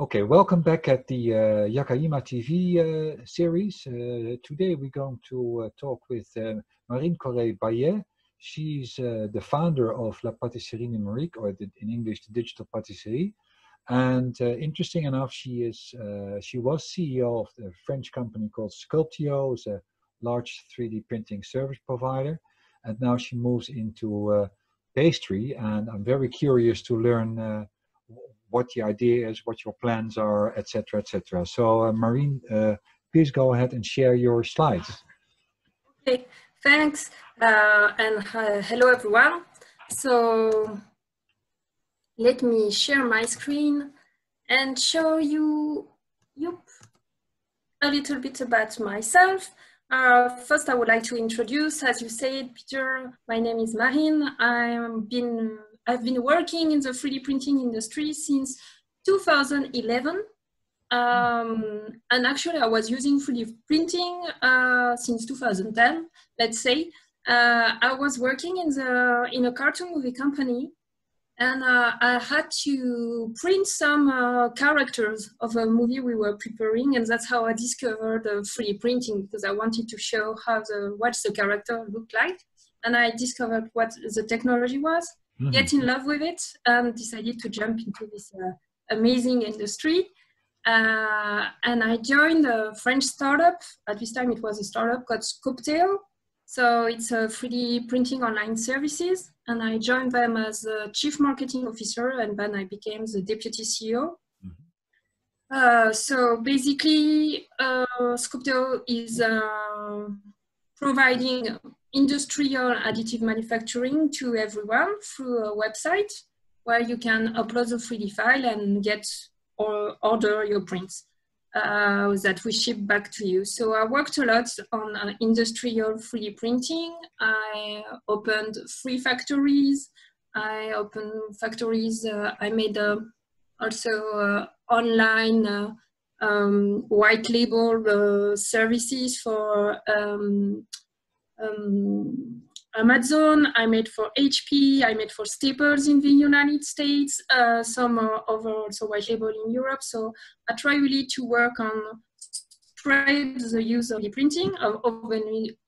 Okay, welcome back at the JakajimaTV series. Today we're going to talk with Marine Coré Baillais. She's the founder of La Patisserie Numérique, or in English, the Digital Patisserie. And interesting enough, she was CEO of the French company called Sculpteo, is a large 3D printing service provider. And now she moves into pastry, and I'm very curious to learn what the idea is, what your plans are, etc., etc. So Marine, please go ahead and share your slides. Okay, thanks, and hello everyone. So let me share my screen and show you a little bit about myself. First, I would like to introduce, as you said, Peter, my name is Marine. I've been working in the 3D printing industry since 2011. And actually I was using 3D printing since 2010, let's say. I was working in a cartoon movie company, and I had to print some characters of a movie we were preparing, and that's how I discovered 3D printing, because I wanted to show what the character looked like. And I discovered what the technology was. Mm-hmm. Get in love with it, and decided to jump into this amazing industry. And I joined a French startup. At this time it was a startup called Sculpteo. So it's a 3D printing online services. And I joined them as a chief marketing officer, and then I became the deputy CEO. Mm-hmm. So basically Sculpteo is providing industrial additive manufacturing to everyone through a website where you can upload the 3D file and get or order your prints that we ship back to you. So I worked a lot on industrial 3D printing. I opened 3 factories. I opened factories. I made also online white label services for Amazon. I made for HP, I made for Staples in the United States, some over also white label in Europe. So I try really to work on spread the use of the printing. I've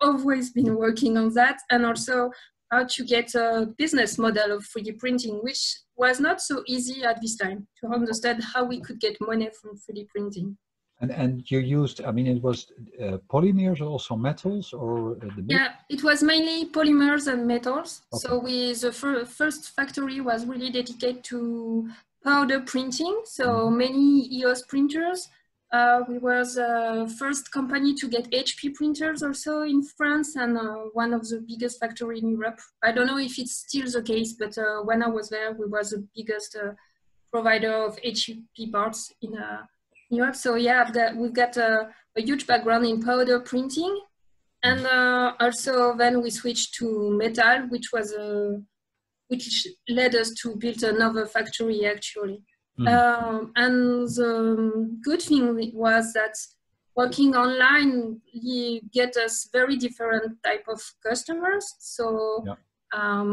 always been working on that, and also how to get a business model of 3D printing, which was not so easy at this time, to understand how we could get money from 3D printing. And you used, I mean, it was polymers, also metals, or the yeah, it was mainly polymers and metals. Okay. So the first factory was really dedicated to powder printing. So many EOS printers. We were the first company to get HP printers also in France, and one of the biggest factory in Europe. I don't know if it's still the case, but when I was there, we were the biggest provider of HP parts in Europe. So yeah, we've got a huge background in powder printing, and also then we switched to metal, which led us to build another factory actually. Mm. And the good thing was that working online, you get us very different type of customers. So yeah.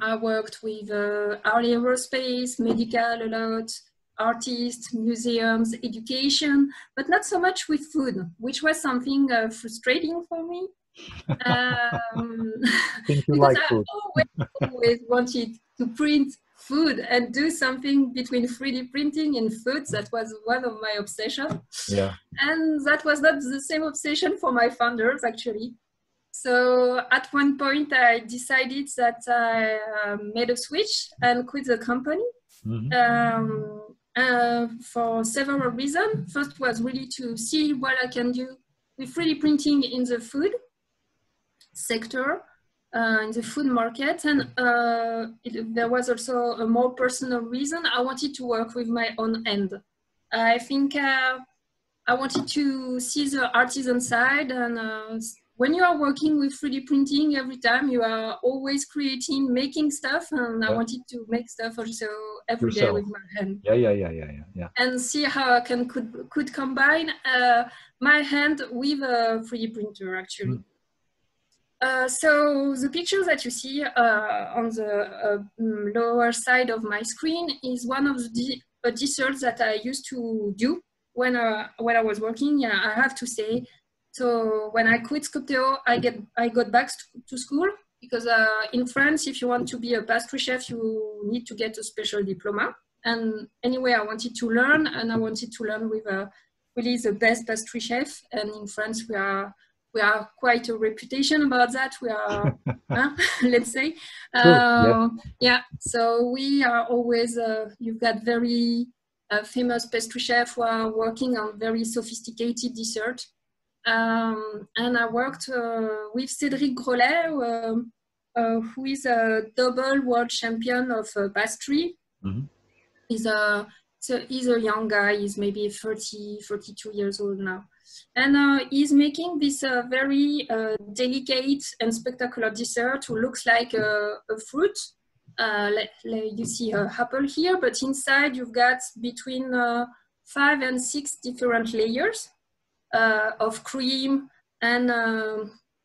I worked with aerospace, medical a lot, artists, museums, education, but not so much with food, which was something frustrating for me. Think you like food. I always wanted to print food and do something between 3D printing and food. That was one of my obsessions. Yeah. And that was not the same obsession for my founders, actually. So at one point, I decided that I made a switch and quit the company. Mm-hmm. For several reasons. First was really to see what I can do with 3D printing in the food sector, in the food market, and there was also a more personal reason. I wanted to work with my own hand. I think I wanted to see the artisan side, and when you are working with 3D printing every time, you are always creating, making stuff, and yeah. I wanted to make stuff also every day with my hand. Yeah, yeah, yeah, yeah, yeah. And see how I can could combine my hand with a 3D printer actually. Mm. So the picture that you see on the lower side of my screen is one of the a dessert that I used to do when I was working. Yeah, I have to say. So when I quit Sculpteo, I got back to school because in France, if you want to be a pastry chef, you need to get a special diploma. And anyway, I wanted to learn, and I wanted to learn with really the best pastry chef. And in France, we are quite a reputation about that. We are, let's say, yeah. So we are always, you've got very famous pastry chefs who are working on very sophisticated dessert. And I worked with Cedric Grolet, who is a double world champion of pastry. Mm-hmm. He's a young guy, he's maybe 30, 42 years old now. And he's making this very delicate and spectacular dessert who looks like a fruit. You see an apple here, but inside you've got between 5 and 6 different layers of cream and,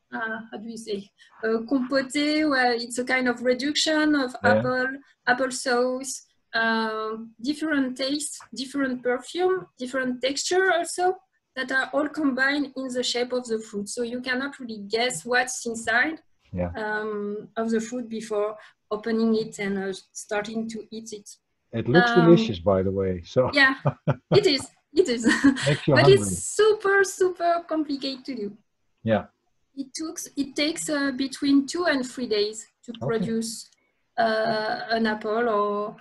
how do you say, compote, where it's a kind of reduction of apple sauce. Different taste, different perfume, different texture also, that are all combined in the shape of the fruit. So you cannot really guess what's inside of the fruit before opening it and starting to eat it. It looks delicious, by the way. So yeah, it is. It is. But it's super, super complicated to do. Yeah. It takes between 2 and 3 days to produce an apple or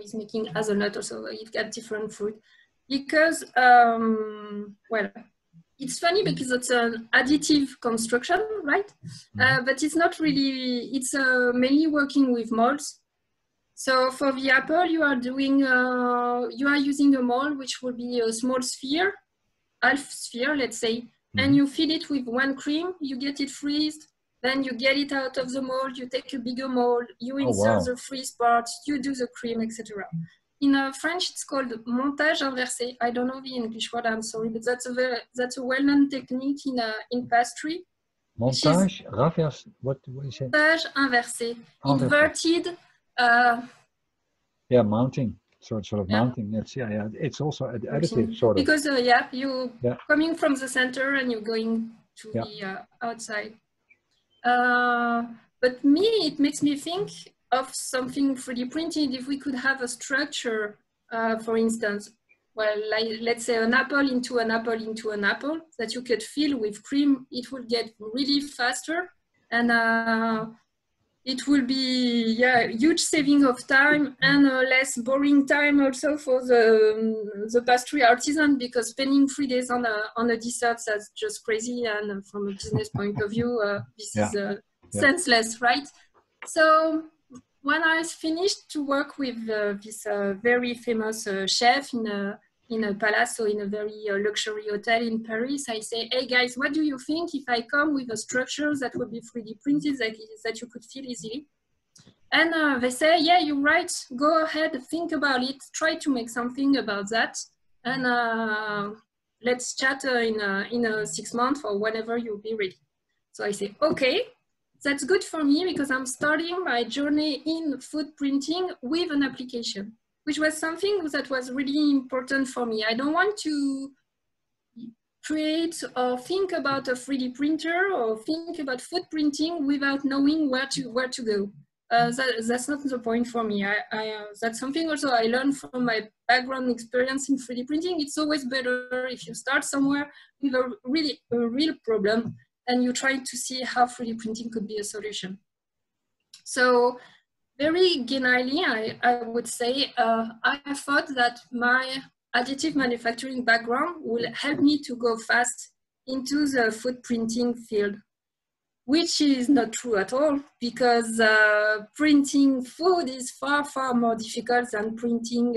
he's making hazelnut also, you've got different fruit. Because, well, it's funny because it's an additive construction, right? But it's not really, it's mainly working with molds. So for the apple, you are doing, you are using a mold, which will be a small sphere, half sphere, let's say, and you feed it with one cream, you get it freezed. Then you get it out of the mold, you take a bigger mold, you insert the freeze part, you do the cream, etc. In French, it's called montage inversé. I don't know the English word, I'm sorry, but that's a well-known technique in pastry. Montage inversé. What do you say? Montage inversé. Inverted. Yeah, mounting. Sort of mounting. That's, yeah. It's also an additive sort of. Because you're coming from the center and you're going to the outside. But me, it makes me think of something 3D printed. If we could have a structure, for instance, well, like, let's say an apple into an apple into an apple that you could fill with cream, it would get really faster and it will be huge saving of time and less boring time also for the pastry artisan, because spending 3 days on a dessert, that's just crazy, and from a business point of view this is senseless, right? So when I finished to work with this very famous chef in a palace, so in a very luxury hotel in Paris, I say, hey guys, what do you think if I come with a structure that would be 3D printed, that you could feel easily? And they say, yeah, you're right, go ahead, think about it, try to make something about that. And let's chat in 6 months or whenever you'll be ready. So I say, okay, that's good for me because I'm starting my journey in food printing with an application, which was something that was really important for me. I don't want to create or think about a 3D printer or think about food printing without knowing where to go. That's not the point for me. That's something also I learned from my background experience in 3D printing. It's always better if you start somewhere with a real problem and you try to see how 3D printing could be a solution. So, very genially, I would say, I thought that my additive manufacturing background will help me to go fast into the food printing field, which is not true at all, because printing food is far, far more difficult than printing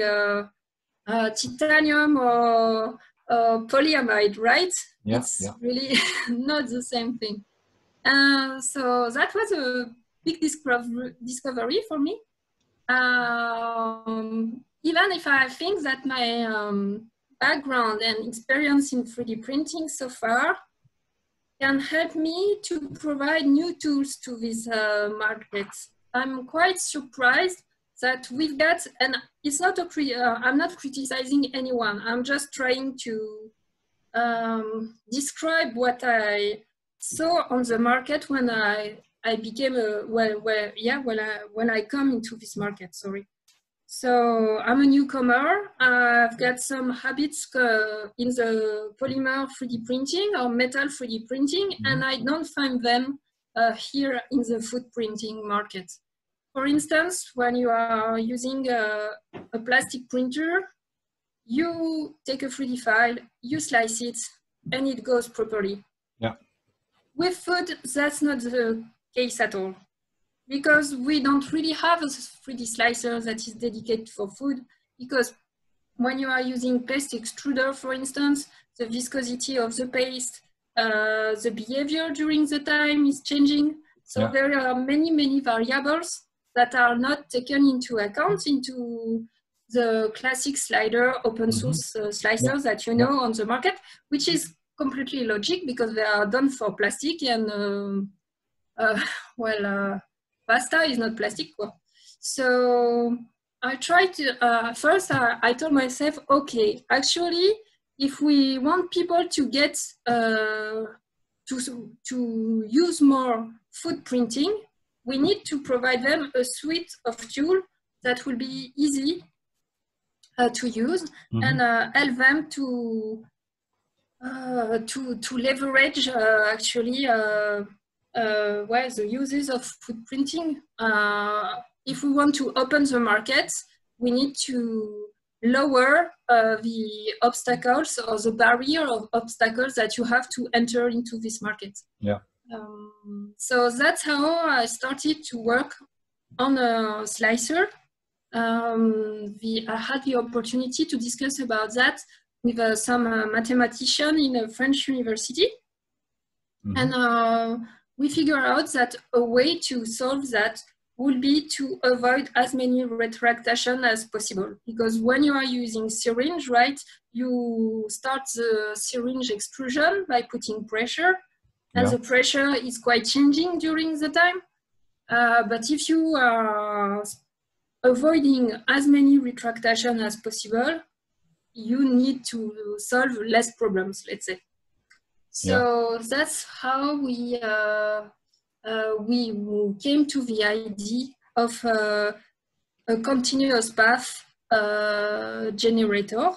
titanium or polyamide, right? Yeah, it's really not the same thing. So that was a big discovery for me, even if I think that my background and experience in 3D printing so far can help me to provide new tools to this market. I'm quite surprised that with that, and it's not a, I'm not criticizing anyone. I'm just trying to describe what I saw on the market when I became a, when I come into this market, sorry. So I'm a newcomer. I've got some habits in the polymer 3D printing or metal 3D printing, and I don't find them here in the food printing market. For instance, when you are using a plastic printer, you take a 3D file, you slice it, and it goes properly. Yeah. With food, that's not the case at all, because we don't really have a 3D slicer that is dedicated for food, because when you are using paste extruder, for instance, the viscosity of the paste, the behavior during the time is changing. So yeah, there are many, many variables that are not taken into account into the classic slider, open source slicers that you know on the market, which is completely logic because they are done for plastic and, pasta is not plastic. So I tried to, first I told myself, okay, actually, if we want people to get, to use more food printing, we need to provide them a suite of tools that will be easy to use and help them to leverage actually the uses of food printing. If we want to open the market, we need to lower the obstacles or the barrier of obstacles that you have to enter into this market. Yeah. So that's how I started to work on a slicer. I had the opportunity to discuss about that with some mathematician in a French university. And we figure out that a way to solve that would be to avoid as many retractation as possible. Because when you are using syringe, right, you start the syringe extrusion by putting pressure, and the pressure is quite changing during the time. But if you are avoiding as many retractation as possible, you need to solve less problems, let's say. So that's how we came to the idea of a continuous path generator.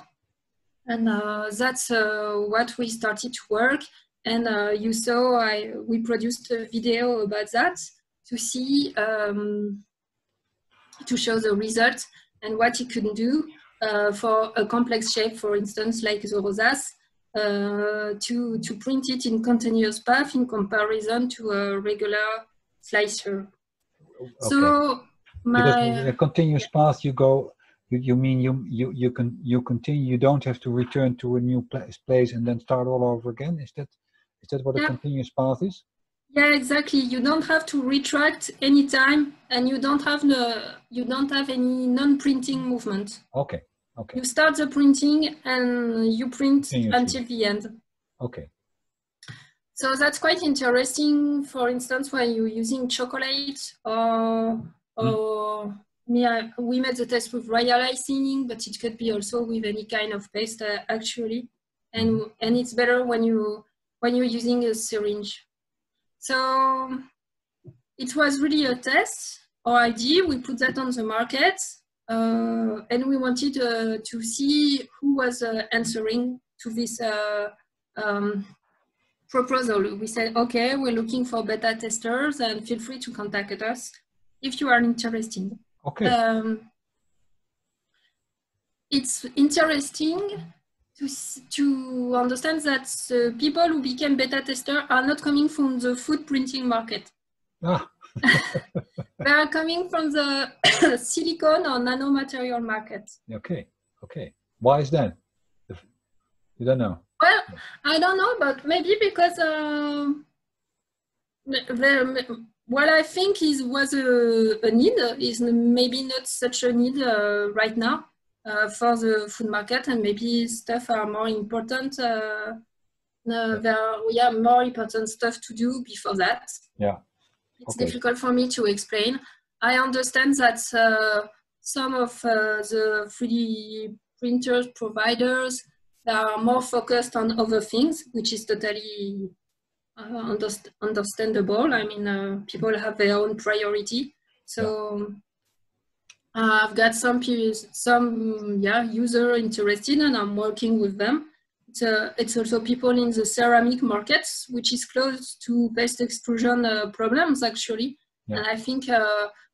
And that's what we started to work. And you saw we produced a video about that to see, to show the result and what it can do for a complex shape, for instance, like the rosace. To print it in continuous path in comparison to a regular slicer. Okay. So my the continuous path, you go. You mean you can continue. You don't have to return to a new place and then start all over again. Is that what a continuous path is? Yeah, exactly. You don't have to retract any time, and you don't have any non-printing movement. Okay. Okay. You start the printing and you print until the end. Okay. So that's quite interesting. For instance, when you're using chocolate, or we made the test with royal icing, but it could be also with any kind of paste actually. And it's better when you're using a syringe. So it was really a test or idea. We put that on the market. And we wanted to see who was answering to this proposal. We said, okay, we're looking for beta testers and feel free to contact us if you are interested. Okay. It's interesting to understand that people who became beta testers are not coming from the food printing market. Ah. They are coming from the silicon or nanomaterial market. Okay, okay. Why is that? You don't know. Well, I don't know, but maybe because what I think was a need is maybe not such a need right now for the food market, and maybe stuff are more important. There are more important stuff to do before that. Yeah. It's difficult for me to explain. I understand that some of the 3D printers providers are more focused on other things, which is totally understandable. I mean, people have their own priority. So I've got some user interested, and I'm working with them. It's also people in the ceramic markets, which is close to paste extrusion problems, actually. Yeah. And I think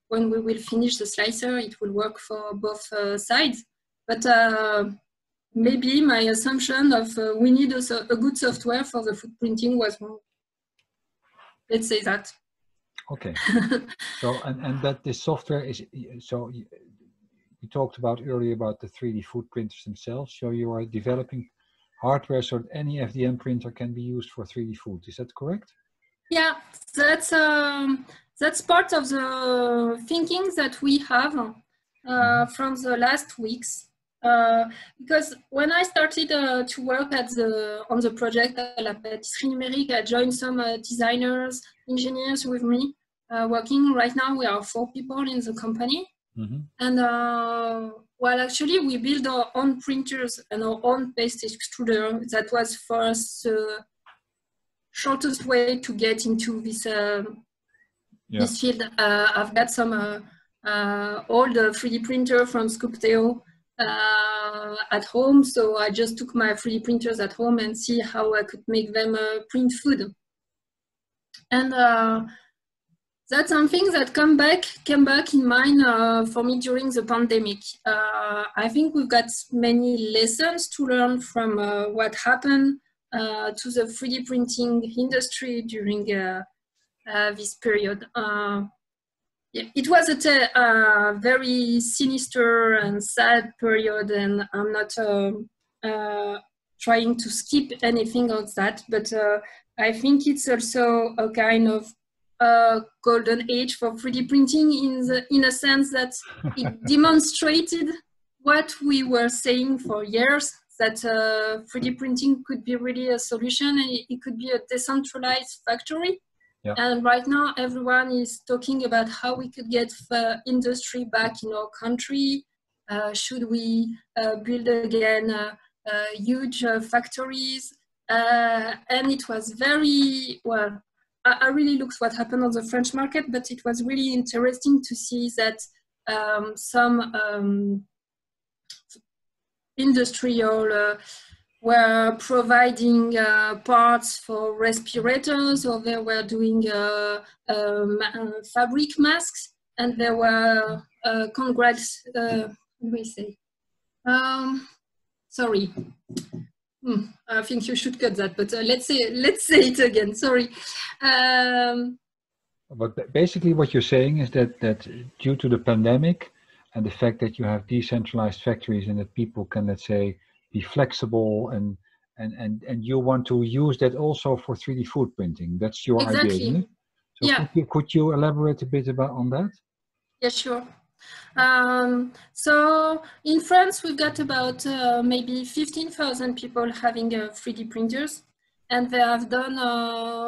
when we will finish the slicer, it will work for both sides. But maybe my assumption of we need a good software for the footprinting was wrong. Let's say that. Okay. So, and that this software is, so you talked about earlier about the 3D footprinters themselves. So you are developing hardware so that any FDM printer can be used for 3D food. Is that correct? Yeah, that's part of the thinking that we have from the last weeks. Because when I started to work at on the project La Patisserie Numérique, I joined some designers, engineers with me working. Right now, we are 4 people in the company. Mm-hmm. And well, actually, we build our own printers and our own paste extruder. That was for us the shortest way to get into this, this field. I've got some old 3D printer from Sculpteo at home, so I just took my 3D printers at home and see how I could make them print food. And that's something that came back in mind for me during the pandemic. I think we've got many lessons to learn from what happened to the 3D printing industry during this period. Yeah, it was a very sinister and sad period, and I'm not trying to skip anything of that, but I think it's also a kind of golden age for 3D printing in a sense that it demonstrated what we were saying for years, that 3D printing could be really a solution, and it could be a decentralized factory. Yeah. And right now, everyone is talking about how we could get industry back in our country. Should we build again huge factories? And it was very, well, I really looked what happened on the French market, but it was really interesting to see that some industrial were providing parts for respirators, or they were doing fabric masks, and they were I think you should cut that, but let's say it again, sorry. But basically what you're saying is that due to the pandemic and the fact that you have decentralized factories and that people can, let's say, be flexible, and you want to use that also for 3D food printing. That's your idea, isn't it? So yeah. Could you elaborate a bit on that? Yeah, sure. So in France, we've got about maybe 15,000 people having 3D printers, and they have done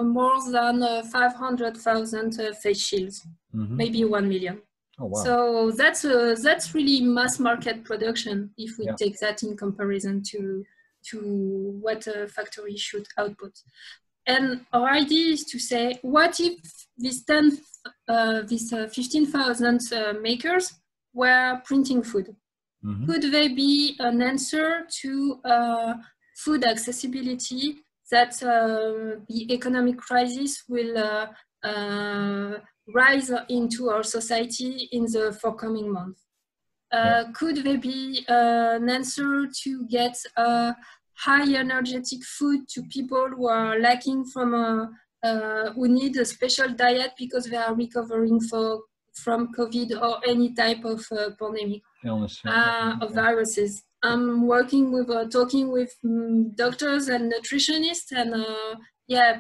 more than 500,000 face shields, maybe 1 million. Oh, wow. So that's really mass market production if we take that in comparison to what a factory should output. And our idea is to say, what if these 15,000 makers were printing food? Mm-hmm. Could they be an answer to food accessibility that the economic crisis will rise into our society in the forthcoming month? Could they be an answer to get high energetic food to people who are lacking from who need a special diet because they are recovering from COVID or any type of pandemic or viruses? I'm working with talking with doctors and nutritionists, and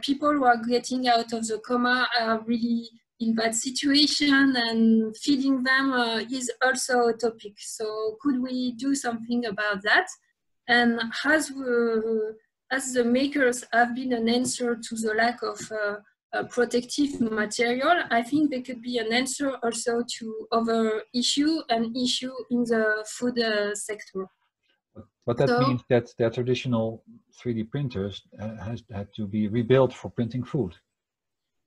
people who are getting out of the coma are really in that situation, and feeding them is also a topic. So could we do something about that? And as the makers have been an answer to the lack of protective material, I think they could be an answer also to other issue and issue in the food sector. But that means that their traditional 3D printers had to be rebuilt for printing food.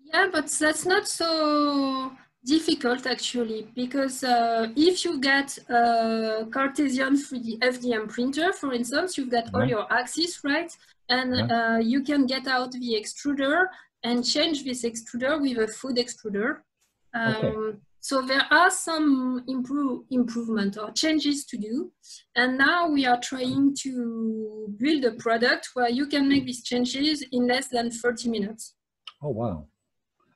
Yeah, but that's not so difficult actually, because if you get a Cartesian 3D FDM printer, for instance, you've got all your axes, right? And you can get out the extruder and change this extruder with a food extruder. So there are some improvement or changes to do. And now we are trying to build a product where you can make these changes in less than 30 minutes. Oh, wow.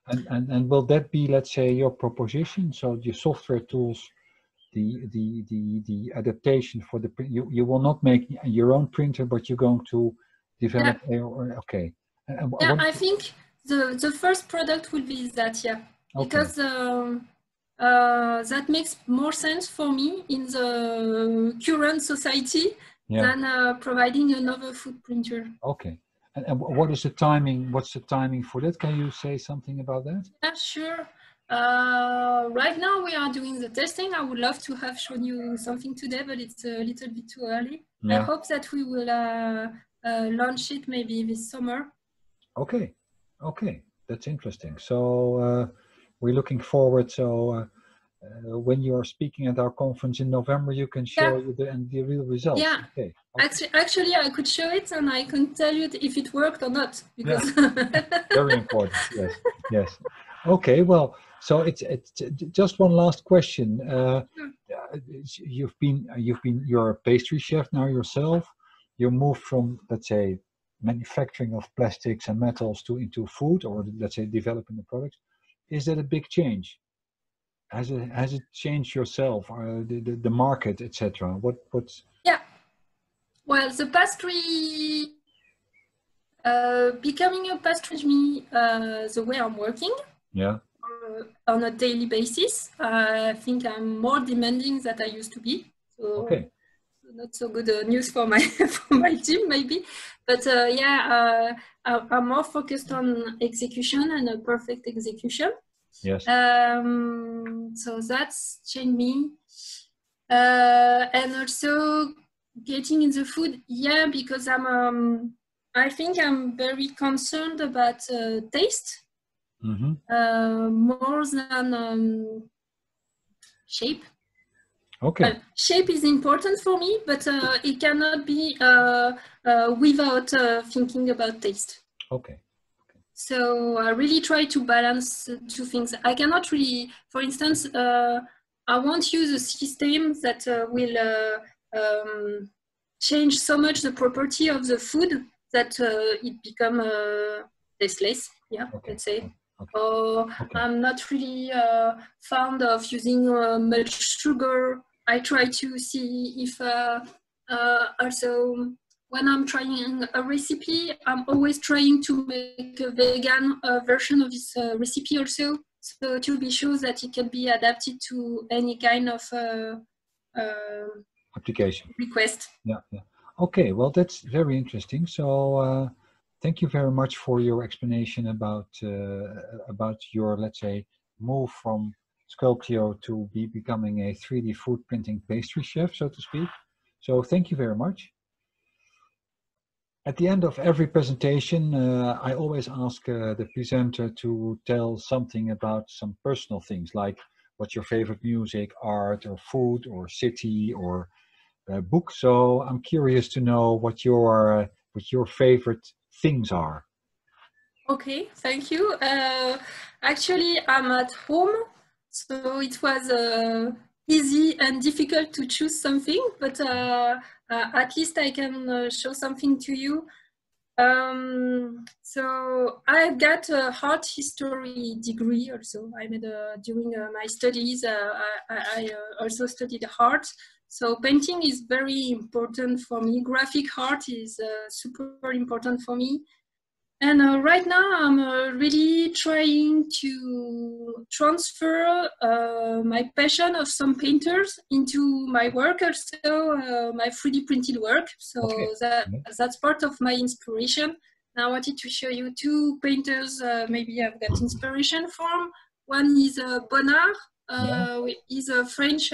And will that be, let's say, your proposition? So your software tools, the adaptation for the, you will not make your own printer, but you're going to develop, okay. Yeah, I think the first product will be that, yeah. Okay. Because that makes more sense for me in the current society than providing another food printer. Okay. And what is the timing? What's the timing for that? Can you say something about that? Yeah, sure. Right now we are doing the testing. I would love to have shown you something today, but it's a little bit too early. Yeah. I hope that we will launch it maybe this summer. Okay. Okay. That's interesting. So we're looking forward. So when you are speaking at our conference in November, you can show the real results. Yeah. Okay. Actually, I could show it, and I can tell you if it worked or not. Because very important. Yes. Yes. Okay. Well, so it's just one last question. You're a pastry chef now yourself. You moved from, let's say, manufacturing of plastics and metals to into food, or let's say developing the products. Is that a big change? Has it changed yourself, or the market, etc.? What's well, the pastry becoming a pastry, the way I'm working on a daily basis, I think I'm more demanding than I used to be. So not so good news for my for my team maybe, but I'm more focused on execution and a perfect execution. Yes. So that's changed me, and also getting in the food. Yeah, because I'm I think I'm very concerned about taste more than shape. Okay. Shape is important for me, but it cannot be without thinking about taste. Okay. Okay. So I really try to balance two things. I cannot really, for instance, I won't use a system that will change so much the property of the food that it become tasteless. Yeah, let's say. Okay. Or I'm not really fond of using much sugar. I try to see if also when I'm trying a recipe, I'm always trying to make a vegan version of this recipe also, so to be sure that it can be adapted to any kind of application request. Yeah, yeah. Okay, well, that's very interesting. So thank you very much for your explanation about your, let's say, move from Sculpteo to be becoming a 3D food printing pastry chef, so to speak. So thank you very much. At the end of every presentation, I always ask the presenter to tell something about some personal things, like what's your favorite music, art, or food, or city, or book. So I'm curious to know what your favorite things are. Okay, thank you. Actually, I'm at home. So it was easy and difficult to choose something, but at least I can show something to you. So I got a art history degree also. I made during my studies, I also studied art. So painting is very important for me. Graphic art is super important for me. And right now, I'm really trying to transfer my passion of some painters into my work, also my 3D printed work. So that's part of my inspiration. I wanted to show you two painters maybe I've got inspiration from. One is Bonnard, he's a French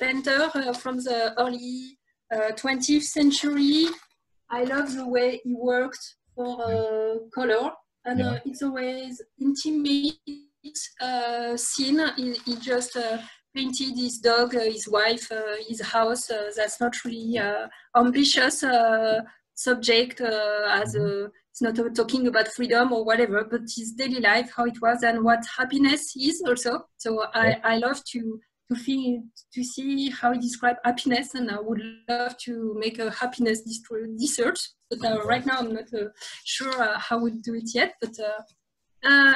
painter from the early 20th century. I love the way he worked for color, and it's always intimate scene. He just painted his dog, his wife, his house. That's not really ambitious subject as it's not talking about freedom or whatever, but his daily life, how it was and what happiness is also. So I love to see how he describes happiness, and I would love to make a happiness research, but right now I'm not sure how we'll do it yet. But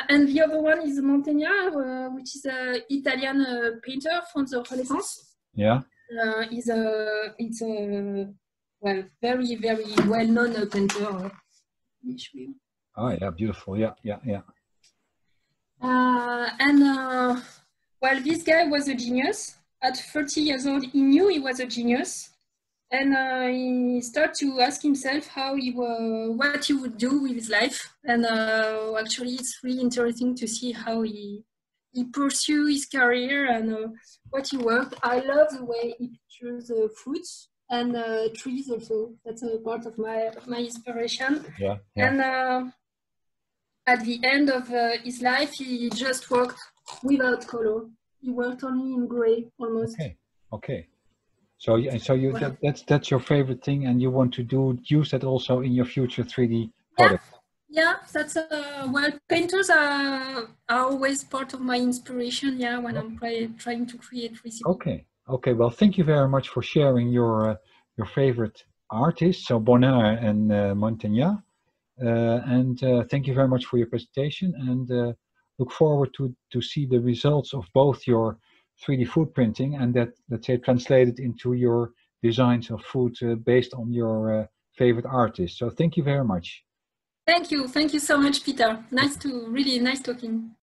and the other one is Mantegna, which is an Italian painter from the Renaissance. Yeah, it's a well, very well-known painter. Oh yeah, beautiful. Yeah, yeah, yeah. And well, this guy was a genius. At 30 years old, he knew he was a genius, and he started to ask himself how he what he would do with his life. And actually, it's really interesting to see how he pursued his career and what he worked. I love the way he pictures the fruits and trees also. That's a part of my inspiration. Yeah, yeah. And at the end of his life, he just worked without color. He worked only in gray almost. Okay, okay. So you wow. that's your favorite thing, and you want to use that also in your future 3D product. Yeah, that's well, painters are always part of my inspiration. Yeah, when I'm trying to create recipes. Okay. Okay, well, thank you very much for sharing your favorite artists, so Bonnard and Mantegna, and thank you very much for your presentation, and look forward to see the results of both your 3D food printing and that, let's say, translated into your designs of food based on your favorite artists. So thank you very much. Thank you so much, Peter. Nice to really nice talking.